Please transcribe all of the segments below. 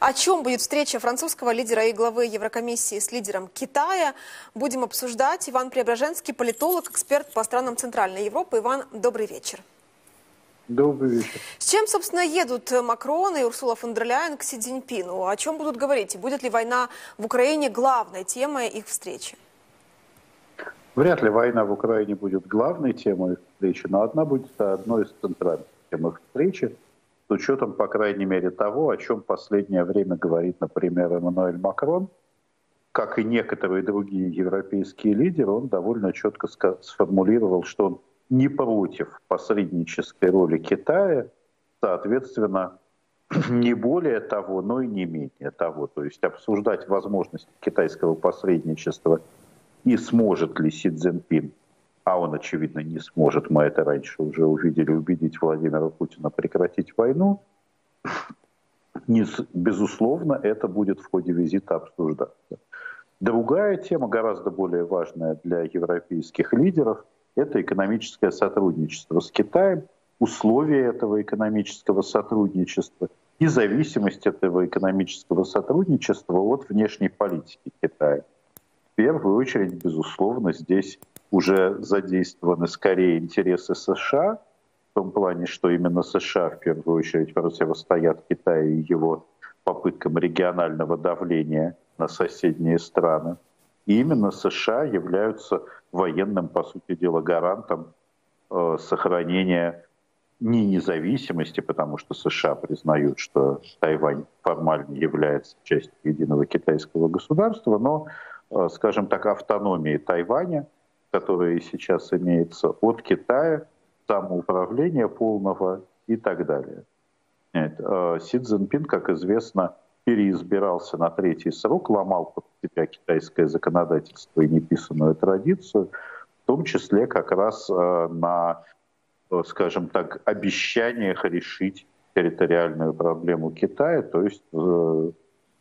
О чем будет встреча французского лидера и главы Еврокомиссии с лидером Китая, будем обсуждать. Иван Преображенский, политолог, эксперт по странам Центральной Европы. Иван, добрый вечер. Добрый вечер. С чем, собственно, едут Макрон и Урсула фон дер Ляйен к Си Цзиньпину? О чем будут говорить? И будет ли война в Украине главной темой их встречи? Вряд ли война в Украине будет главной темой их встречи, но она будет одной из центральных тем их встречи. С учетом, по крайней мере, того, о чем в последнее время говорит, например, Эммануэль Макрон, как и некоторые другие европейские лидеры, он довольно четко сформулировал, что он не против посреднической роли Китая, соответственно, не более того, но и не менее того. То есть обсуждать возможность китайского посредничества и сможет ли Си Цзиньпин, а он, очевидно, не сможет, мы это раньше уже увидели, убедить Владимира Путина прекратить войну, безусловно, это будет в ходе визита обсуждаться. Другая тема, гораздо более важная для европейских лидеров, это экономическое сотрудничество с Китаем, условия этого экономического сотрудничества и зависимость этого экономического сотрудничества от внешней политики Китая. В первую очередь, безусловно, здесь уже задействованы скорее интересы США, в том плане, что именно США в первую очередь противостоят Китаю и его попыткам регионального давления на соседние страны. И именно США являются военным, по сути дела, гарантом сохранения не независимости, потому что США признают, что Тайвань формально является частью единого китайского государства, но, скажем так, автономии Тайваня, которые сейчас имеются от Китая, самоуправления полного и так далее. Си Цзиньпин, как известно, переизбирался на третий срок, ломал под себя китайское законодательство и неписанную традицию, в том числе как раз на, скажем так, обещаниях решить территориальную проблему Китая, то есть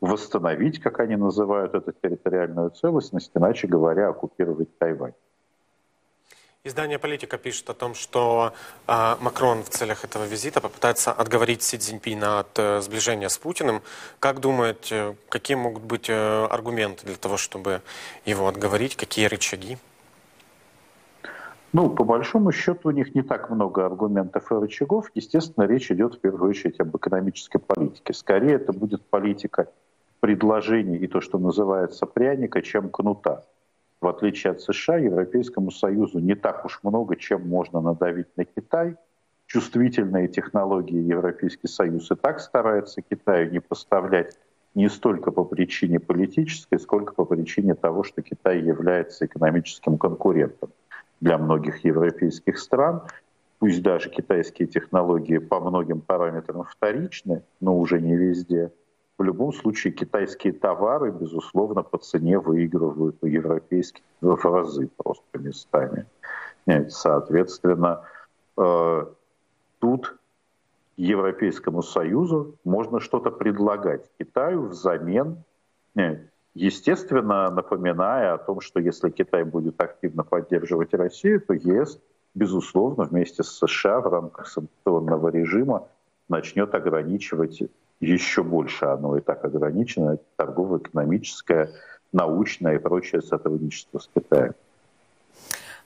восстановить, как они называют это, территориальную целостность, иначе говоря, оккупировать Тайвань. Издание «Политика» пишет о том, что Макрон в целях этого визита попытается отговорить Си Цзиньпина от сближения с Путиным. Как думаете, какие могут быть аргументы для того, чтобы его отговорить? Какие рычаги? Ну, по большому счету, у них не так много аргументов и рычагов. Естественно, речь идет в первую очередь об экономической политике. Скорее, это будет политика предложений и то, что называется пряника, чем кнута. В отличие от США, Европейскому Союзу не так уж много, чем можно надавить на Китай. Чувствительные технологии Европейский Союз и так старается Китаю не поставлять не столько по причине политической, сколько по причине того, что Китай является экономическим конкурентом для многих европейских стран. Пусть даже китайские технологии по многим параметрам вторичны, но уже не везде. В любом случае, китайские товары, безусловно, по цене выигрывают у европейских в разы просто местами. Соответственно, тут Европейскому Союзу можно что-то предлагать Китаю взамен, естественно, напоминая о том, что если Китай будет активно поддерживать Россию, то ЕС, безусловно, вместе с США в рамках санкционного режима начнет ограничивать еще больше, оно и так ограничено, торгово-экономическое, научное и прочее сотрудничество с Китаем.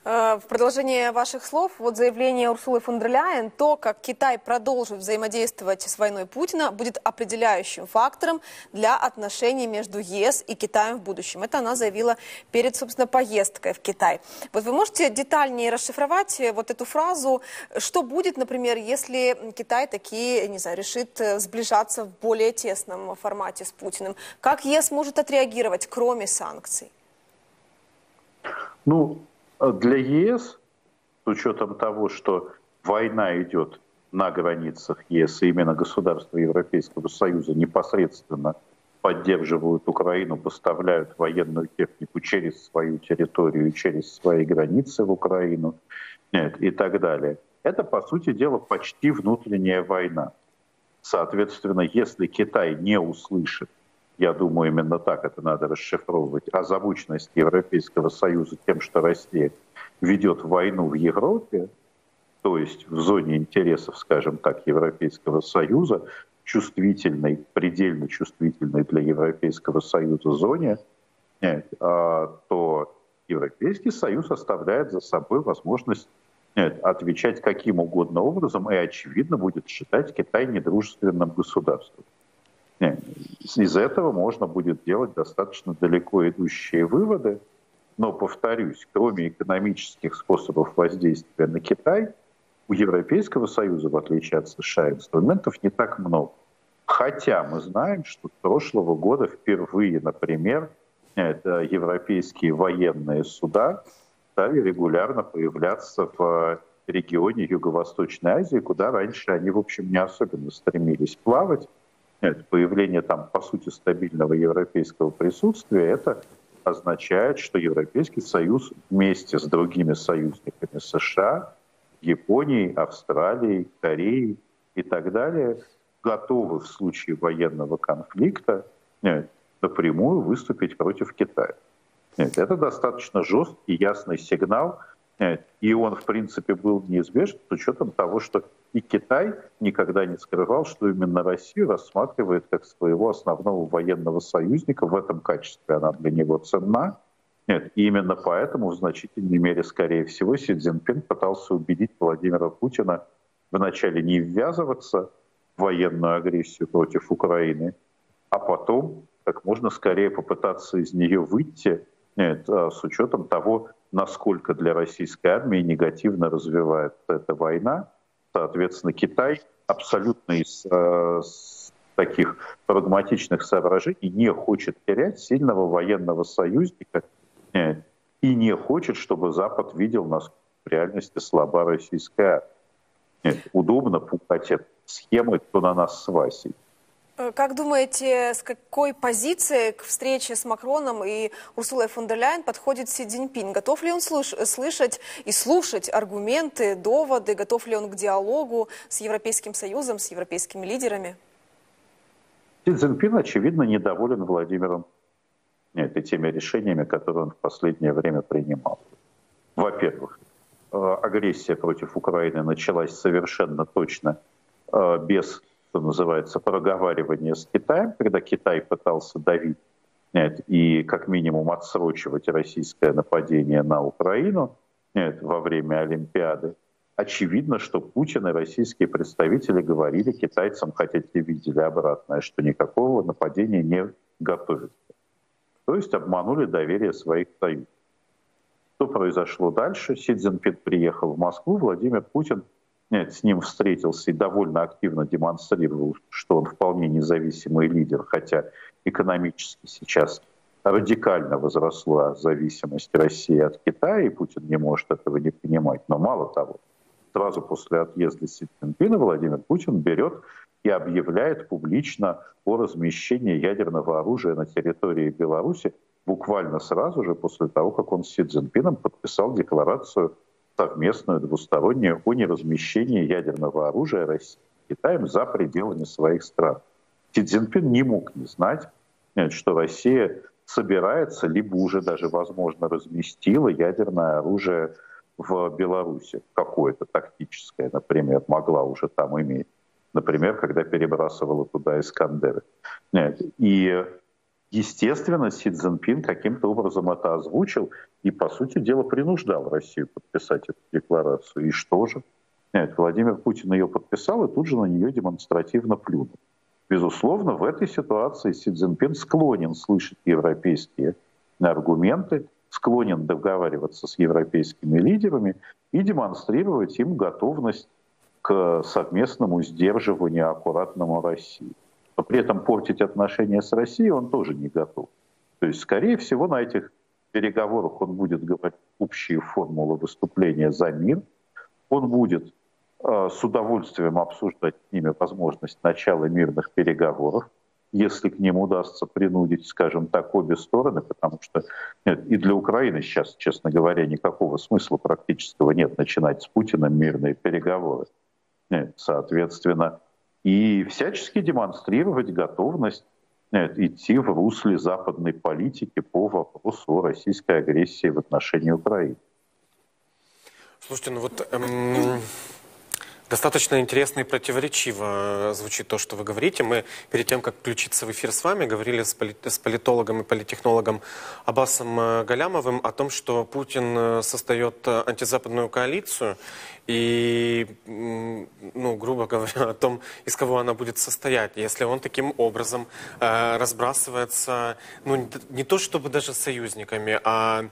В продолжение ваших слов, вот заявление Урсулы фон дер Ляйен, то, как Китай продолжит взаимодействовать с войной Путина, будет определяющим фактором для отношений между ЕС и Китаем в будущем. Это она заявила перед, собственно, поездкой в Китай. Вот вы можете детальнее расшифровать вот эту фразу, что будет, например, если Китай таки, не знаю, решит сближаться в более тесном формате с Путиным? Как ЕС может отреагировать, кроме санкций? Ну, для ЕС, с учетом того, что война идет на границах ЕС, и именно государства Европейского Союза непосредственно поддерживают Украину, поставляют военную технику через свою территорию, через свои границы в Украину и так далее. Это, по сути дела, почти внутренняя война. Соответственно, если Китай не услышит, я думаю, именно так это надо расшифровывать, озабоченность Европейского Союза тем, что Россия ведет войну в Европе, то есть в зоне интересов, скажем так, Европейского Союза, чувствительной, предельно чувствительной для Европейского Союза зоне, то Европейский Союз оставляет за собой возможность отвечать каким угодно образом и, очевидно, будет считать Китай недружественным государством. Из этого можно будет делать достаточно далеко идущие выводы, но, повторюсь, кроме экономических способов воздействия на Китай, у Европейского Союза, в отличие от США, инструментов не так много. Хотя мы знаем, что с прошлого года впервые, например, европейские военные суда стали регулярно появляться в регионе Юго-Восточной Азии, куда раньше они, в общем, не особенно стремились плавать. Появление там, по сути, стабильного европейского присутствия, это означает, что Европейский Союз вместе с другими союзниками США, Японией, Австралией, Кореей и так далее, готовы в случае военного конфликта напрямую выступить против Китая. Это достаточно жесткий, ясный сигнал, и он, в принципе, был неизбежен с учетом того, что и Китай никогда не скрывал, что именно Россию рассматривает как своего основного военного союзника. В этом качестве она для него ценна. И именно поэтому в значительной мере, скорее всего, Си Цзиньпин пытался убедить Владимира Путина вначале не ввязываться в военную агрессию против Украины, а потом как можно скорее попытаться из нее выйти, с учетом того, насколько для российской армии негативно развивается эта война. Соответственно, Китай абсолютно из таких прагматичных соображений не хочет терять сильного военного союзника и не хочет, чтобы Запад видел, насколько в реальности слаба российская армия. Удобно пугать схемы, кто на нас свасит. Как думаете, с какой позиции к встрече с Макроном и Урсулой фон дер Ляйен подходит Си Цзиньпин? Готов ли он слушать аргументы, доводы? Готов ли он к диалогу с Европейским Союзом, с европейскими лидерами? Си Цзиньпин, очевидно, недоволен Владимиром и теми решениями, которые он в последнее время принимал. Во-первых, агрессия против Украины началась совершенно точно без, что называется, проговаривание с Китаем, когда Китай пытался давить и как минимум отсрочивать российское нападение на Украину во время Олимпиады. Очевидно, что Путин и российские представители говорили китайцам, хотя те видели обратное, что никакого нападения не готовится. То есть обманули доверие своих союзников. Что произошло дальше? Си Цзиньпин приехал в Москву, Владимир Путин с ним встретился и довольно активно демонстрировал, что он вполне независимый лидер, хотя экономически сейчас радикально возросла зависимость России от Китая, и Путин не может этого не понимать. Но мало того, сразу после отъезда Си Цзиньпина Владимир Путин берет и объявляет публично о размещении ядерного оружия на территории Беларуси буквально сразу же после того, как он с Си Цзиньпином подписал декларацию совместную двустороннюю о неразмещении ядерного оружия России и Китаем за пределами своих стран. Си Цзиньпин не мог не знать, что Россия собирается, либо уже даже, возможно, разместила ядерное оружие в Беларуси. Какое-то тактическое, например, могла уже там иметь. Например, когда перебрасывала туда «Искандеры». И, естественно, Си Цзиньпин каким-то образом это озвучил и, по сути дела, принуждал Россию подписать эту декларацию. И что же? Владимир Путин ее подписал и тут же на нее демонстративно плюнул. Безусловно, в этой ситуации Си Цзиньпин склонен слышать европейские аргументы, склонен договариваться с европейскими лидерами и демонстрировать им готовность к совместному сдерживанию аккуратному России. Но при этом портить отношения с Россией он тоже не готов. То есть, скорее всего, на этих переговорах он будет говорить общие формулы выступления за мир, он будет с удовольствием обсуждать с ними возможность начала мирных переговоров, если к ним удастся принудить, скажем так, обе стороны, потому что и для Украины сейчас, честно говоря, никакого смысла практического нет начинать с Путиным мирные переговоры. Соответственно, и всячески демонстрировать готовность идти в русле западной политики по вопросу о российской агрессии в отношении Украины. Слушайте, ну вот Достаточно интересно и противоречиво звучит то, что вы говорите. Мы перед тем, как включиться в эфир с вами, говорили с политологом и политтехнологом Аббасом Галямовым о том, что Путин создает антизападную коалицию и, ну, грубо говоря, о том, из кого она будет состоять, если он таким образом разбрасывается, ну, не то чтобы даже союзниками, а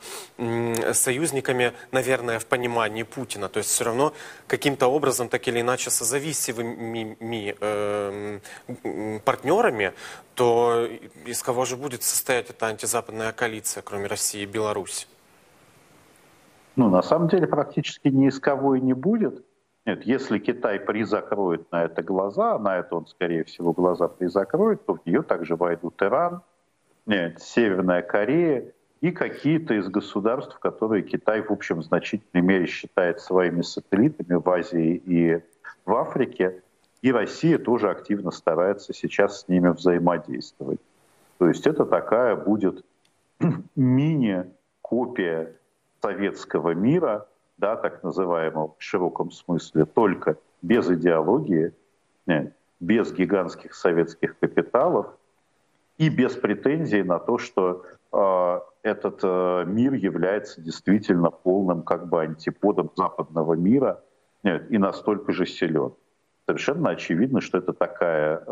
союзниками, наверное, в понимании Путина. То есть все равно каким-то образом, так или иначе, созависимыми партнерами, то из кого же будет состоять эта антизападная коалиция, кроме России и Беларуси? Ну, на самом деле, практически ни из кого и не будет. Нет, если Китай призакроет на это глаза, на это он, скорее всего, глаза призакроет, то в нее также войдут Иран, Северная Корея и какие-то из государств, которые Китай, в общем, в значительной мере считает своими сателлитами в Азии и в Африке. И Россия тоже активно старается сейчас с ними взаимодействовать. То есть это такая будет мини-копия советского мира, да, так называемого в широком смысле, только без идеологии, без гигантских советских капиталов и без претензий на то, что этот мир является действительно полным как бы антиподом западного мира и настолько же силен. Совершенно очевидно, что это такая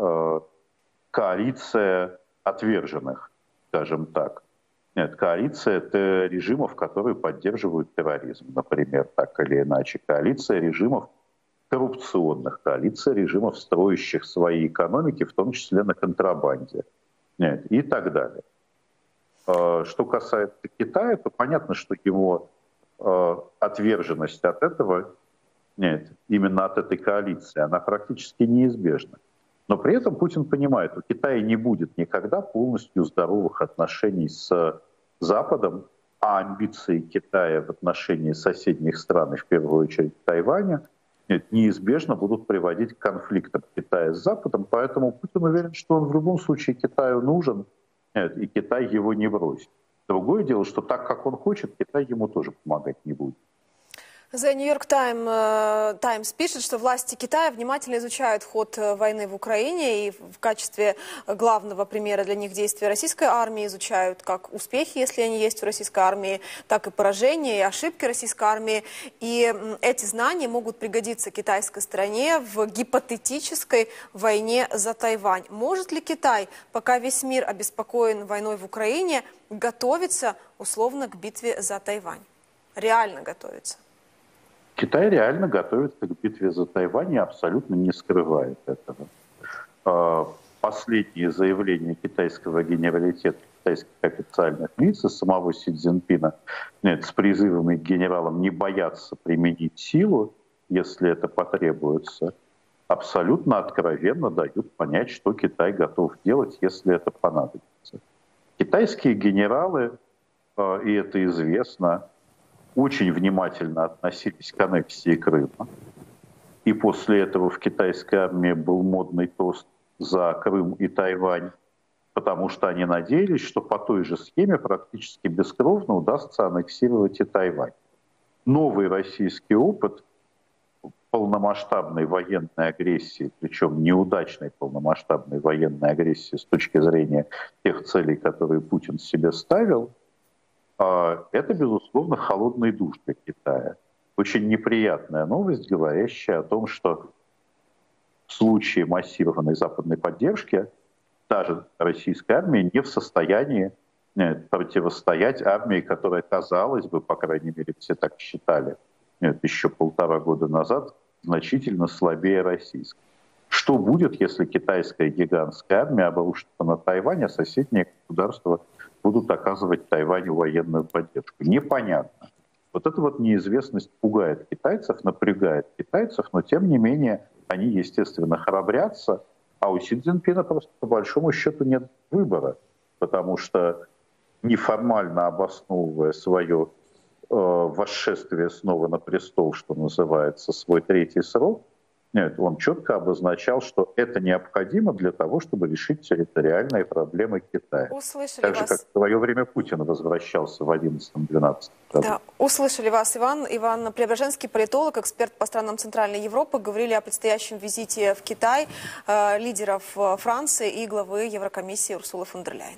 коалиция отверженных, скажем так. Нет, коалиция — это режимов, которые поддерживают терроризм, например, так или иначе. Коалиция режимов коррупционных, коалиция режимов, строящих свои экономики, в том числе на контрабанде, нет, и так далее. Что касается Китая, то понятно, что его отверженность от этого, нет, именно от этой коалиции, она практически неизбежна. Но при этом Путин понимает, у Китая не будет никогда полностью здоровых отношений с Западом, а амбиции Китая в отношении соседних стран, и в первую очередь Тайваня, неизбежно будут приводить к конфликтам Китая с Западом. Поэтому Путин уверен, что он в любом случае Китаю нужен, и Китай его не бросит. Другое дело, что так, как он хочет, Китай ему тоже помогать не будет. The New York Times пишет, что власти Китая внимательно изучают ход войны в Украине и в качестве главного примера для них действия российской армии изучают как успехи, если они есть у российской армии, так и поражения и ошибки российской армии. И эти знания могут пригодиться китайской стране в гипотетической войне за Тайвань. Может ли Китай, пока весь мир обеспокоен войной в Украине, готовиться условно к битве за Тайвань? Реально готовиться? Китай реально готовится к битве за Тайвань и абсолютно не скрывает этого. Последние заявления китайского генералитета, китайских официальных лиц и самого Си Цзиньпина с призывами к генералам не бояться применить силу, если это потребуется, абсолютно откровенно дают понять, что Китай готов делать, если это понадобится. Китайские генералы, и это известно, очень внимательно относились к аннексии Крыма. И после этого в китайской армии был модный тост за Крым и Тайвань, потому что они надеялись, что по той же схеме практически бескровно удастся аннексировать и Тайвань. Новый российский опыт полномасштабной военной агрессии, причем неудачной полномасштабной военной агрессии с точки зрения тех целей, которые Путин себе ставил, это, безусловно, холодный душ для Китая. Очень неприятная новость, говорящая о том, что в случае массированной западной поддержки даже российская армия не в состоянии противостоять армии, которая, казалось бы, по крайней мере, все так считали, еще полтора года назад, значительно слабее российской. Что будет, если китайская гигантская армия обрушится на Тайвань, а соседние государства будут оказывать Тайваню военную поддержку? Непонятно. Вот эта вот неизвестность пугает китайцев, напрягает китайцев, но тем не менее они, естественно, храбрятся, а у Си Цзиньпина просто по большому счету нет выбора, потому что неформально обосновывая свое восшествие снова на престол, что называется, свой третий срок, Нет, он четко обозначал, что это необходимо для того, чтобы решить территориальные проблемы Китая. Услышали так же, вас. Как в свое время Путин возвращался в 2011-2012 году. Да, услышали вас, Иван. Иван Преображенский, политолог, эксперт по странам Центральной Европы. Говорили о предстоящем визите в Китай лидеров Франции и главы Еврокомиссии Урсулы фон дер Ляйен.